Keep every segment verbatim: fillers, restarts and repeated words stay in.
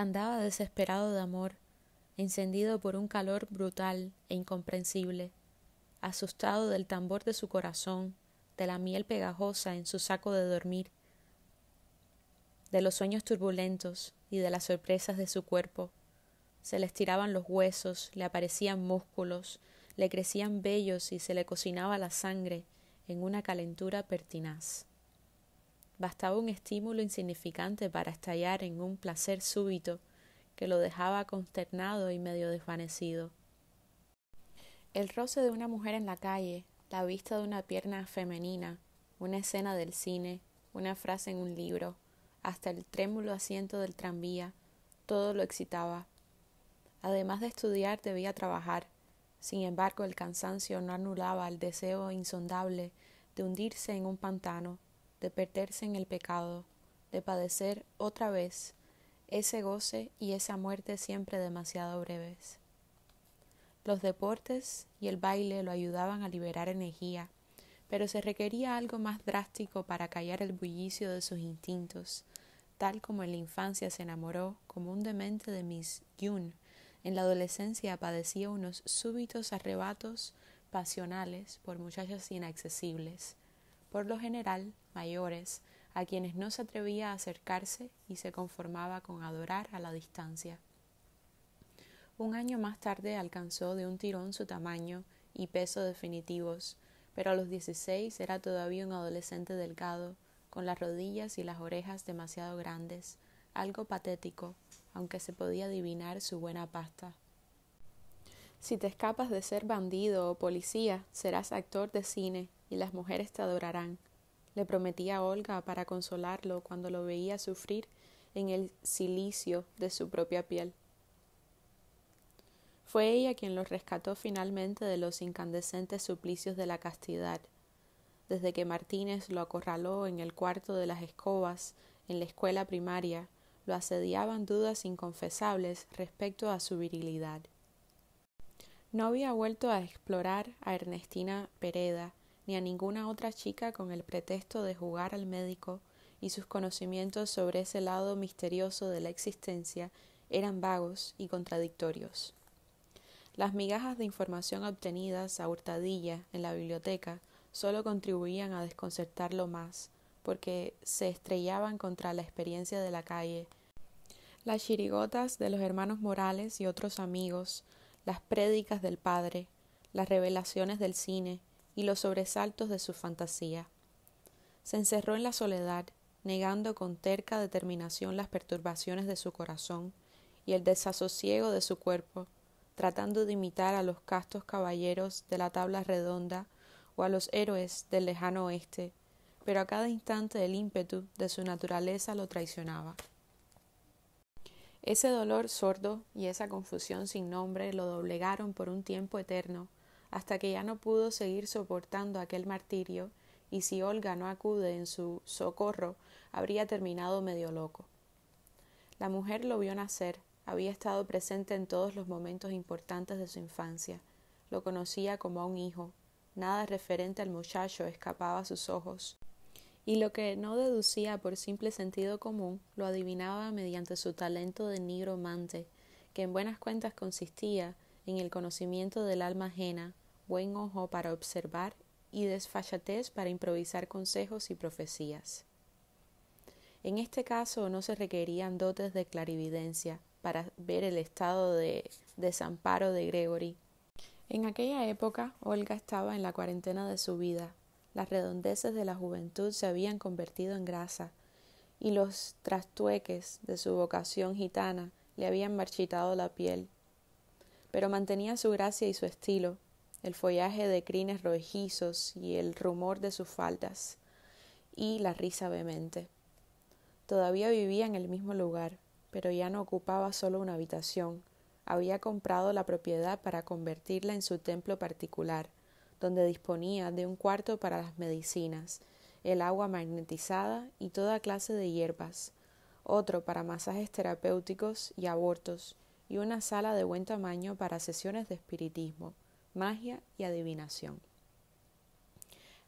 Andaba desesperado de amor, encendido por un calor brutal e incomprensible, asustado del tambor de su corazón, de la miel pegajosa en su saco de dormir, de los sueños turbulentos y de las sorpresas de su cuerpo. Se le estiraban los huesos, le aparecían músculos, le crecían vellos y se le cocinaba la sangre en una calentura pertinaz. Bastaba un estímulo insignificante para estallar en un placer súbito que lo dejaba consternado y medio desvanecido. El roce de una mujer en la calle, la vista de una pierna femenina, una escena del cine, una frase en un libro, hasta el trémulo asiento del tranvía, todo lo excitaba. Además de estudiar, debía trabajar. Sin embargo, el cansancio no anulaba el deseo insondable de hundirse en un pantano, de perderse en el pecado, de padecer otra vez ese goce y esa muerte siempre demasiado breves. Los deportes y el baile lo ayudaban a liberar energía, pero se requería algo más drástico para callar el bullicio de sus instintos, tal como en la infancia se enamoró como un demente de Miss Yun. En la adolescencia padecía unos súbitos arrebatos pasionales por muchachas inaccesibles, por lo general mayores, a quienes no se atrevía a acercarse y se conformaba con adorar a la distancia. Un año más tarde alcanzó de un tirón su tamaño y peso definitivos, pero a los dieciséis era todavía un adolescente delgado, con las rodillas y las orejas demasiado grandes, algo patético, aunque se podía adivinar su buena pasta. Si te escapas de ser bandido o policía, serás actor de cine y las mujeres te adorarán, le prometía a Olga para consolarlo cuando lo veía sufrir en el cilicio de su propia piel. Fue ella quien los rescató finalmente de los incandescentes suplicios de la castidad. Desde que Martínez lo acorraló en el cuarto de las escobas en la escuela primaria, lo asediaban dudas inconfesables respecto a su virilidad. No había vuelto a explorar a Ernestina Pereda ni a ninguna otra chica con el pretexto de jugar al médico, y sus conocimientos sobre ese lado misterioso de la existencia eran vagos y contradictorios. Las migajas de información obtenidas a hurtadilla en la biblioteca solo contribuían a desconcertarlo más, porque se estrellaban contra la experiencia de la calle, las chirigotas de los hermanos Morales y otros amigos, las prédicas del padre, las revelaciones del cine y los sobresaltos de su fantasía. Se encerró en la soledad, negando con terca determinación las perturbaciones de su corazón y el desasosiego de su cuerpo, tratando de imitar a los castos caballeros de la tabla redonda o a los héroes del lejano oeste, pero a cada instante el ímpetu de su naturaleza lo traicionaba. Ese dolor sordo y esa confusión sin nombre lo doblegaron por un tiempo eterno, hasta que ya no pudo seguir soportando aquel martirio, y si Olga no acude en su socorro, habría terminado medio loco. La mujer lo vio nacer, había estado presente en todos los momentos importantes de su infancia, lo conocía como a un hijo, nada referente al muchacho escapaba a sus ojos, y lo que no deducía por simple sentido común lo adivinaba mediante su talento de nigromante, que en buenas cuentas consistía en el conocimiento del alma ajena, buen ojo para observar y desfachatez para improvisar consejos y profecías. En este caso no se requerían dotes de clarividencia para ver el estado de desamparo de Gregory. En aquella época, Olga estaba en la cuarentena de su vida. Las redondeces de la juventud se habían convertido en grasa, y los trastueques de su vocación gitana le habían marchitado la piel, pero mantenía su gracia y su estilo, el follaje de crines rojizos y el rumor de sus faldas, y la risa vehemente. Todavía vivía en el mismo lugar, pero ya no ocupaba solo una habitación. Había comprado la propiedad para convertirla en su templo particular, donde disponía de un cuarto para las medicinas, el agua magnetizada y toda clase de hierbas, otro para masajes terapéuticos y abortos, y una sala de buen tamaño para sesiones de espiritismo, magia y adivinación.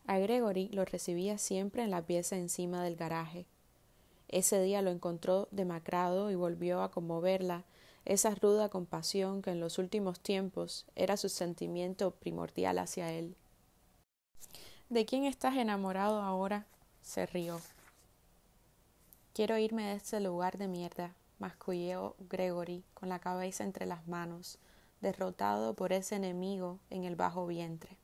A Gregory lo recibía siempre en la pieza encima del garaje. Ese día lo encontró demacrado y volvió a conmoverla esa ruda compasión que en los últimos tiempos era su sentimiento primordial hacia él. —¿De quién estás enamorado ahora? —se rió. —Quiero irme de este lugar de mierda —masculló Gregory con la cabeza entre las manos, derrotado por ese enemigo en el bajo vientre.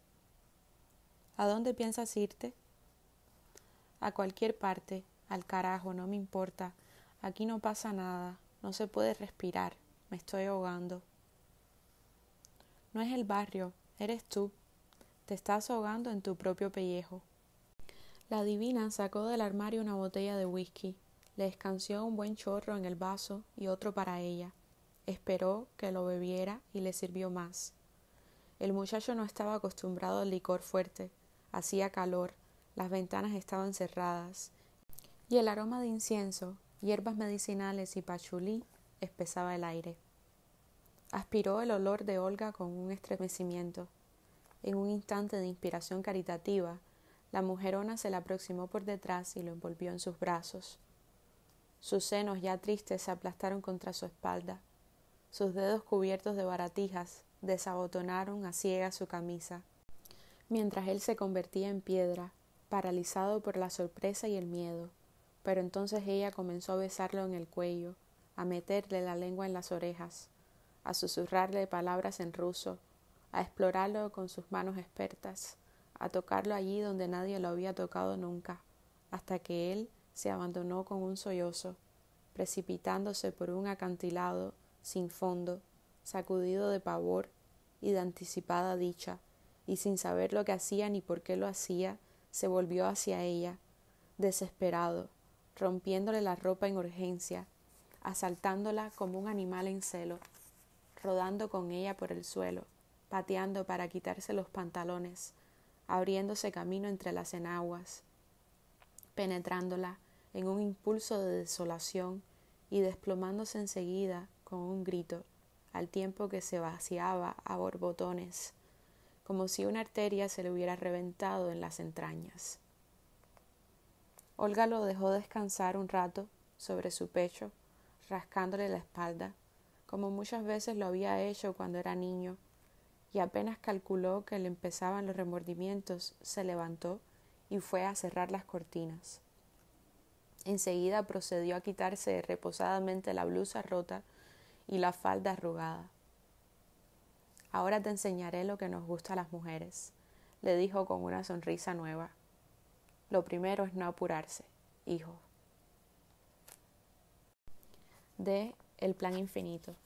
—¿A dónde piensas irte? —A cualquier parte. Al carajo, no me importa. Aquí no pasa nada. No se puede respirar. Me estoy ahogando. No es el barrio, eres tú. Te estás ahogando en tu propio pellejo. La divina sacó del armario una botella de whisky. Le escanció un buen chorro en el vaso y otro para ella. Esperó que lo bebiera y le sirvió más. El muchacho no estaba acostumbrado al licor fuerte. Hacía calor. Las ventanas estaban cerradas. Y el aroma de incienso, hierbas medicinales y pachulí espesaba el aire. Aspiró el olor de Olga con un estremecimiento. En un instante de inspiración caritativa, la mujerona se le aproximó por detrás y lo envolvió en sus brazos. Sus senos ya tristes se aplastaron contra su espalda. Sus dedos cubiertos de baratijas desabotonaron a ciegas su camisa, mientras él se convertía en piedra, paralizado por la sorpresa y el miedo. Pero entonces ella comenzó a besarlo en el cuello, a meterle la lengua en las orejas, a susurrarle palabras en ruso, a explorarlo con sus manos expertas, a tocarlo allí donde nadie lo había tocado nunca, hasta que él se abandonó con un sollozo, precipitándose por un acantilado sin fondo, sacudido de pavor y de anticipada dicha, y sin saber lo que hacía ni por qué lo hacía, se volvió hacia ella, desesperado, rompiéndole la ropa en urgencia, asaltándola como un animal en celo, rodando con ella por el suelo, pateando para quitarse los pantalones, abriéndose camino entre las enaguas, penetrándola en un impulso de desolación y desplomándose enseguida con un grito, al tiempo que se vaciaba a borbotones, como si una arteria se le hubiera reventado en las entrañas. Olga lo dejó descansar un rato sobre su pecho, rascándole la espalda, como muchas veces lo había hecho cuando era niño, y apenas calculó que le empezaban los remordimientos, se levantó y fue a cerrar las cortinas. Enseguida procedió a quitarse reposadamente la blusa rota y la falda arrugada. «Ahora te enseñaré lo que nos gusta a las mujeres», le dijo con una sonrisa nueva. Lo primero es no apurarse, hijo. De El plan infinito.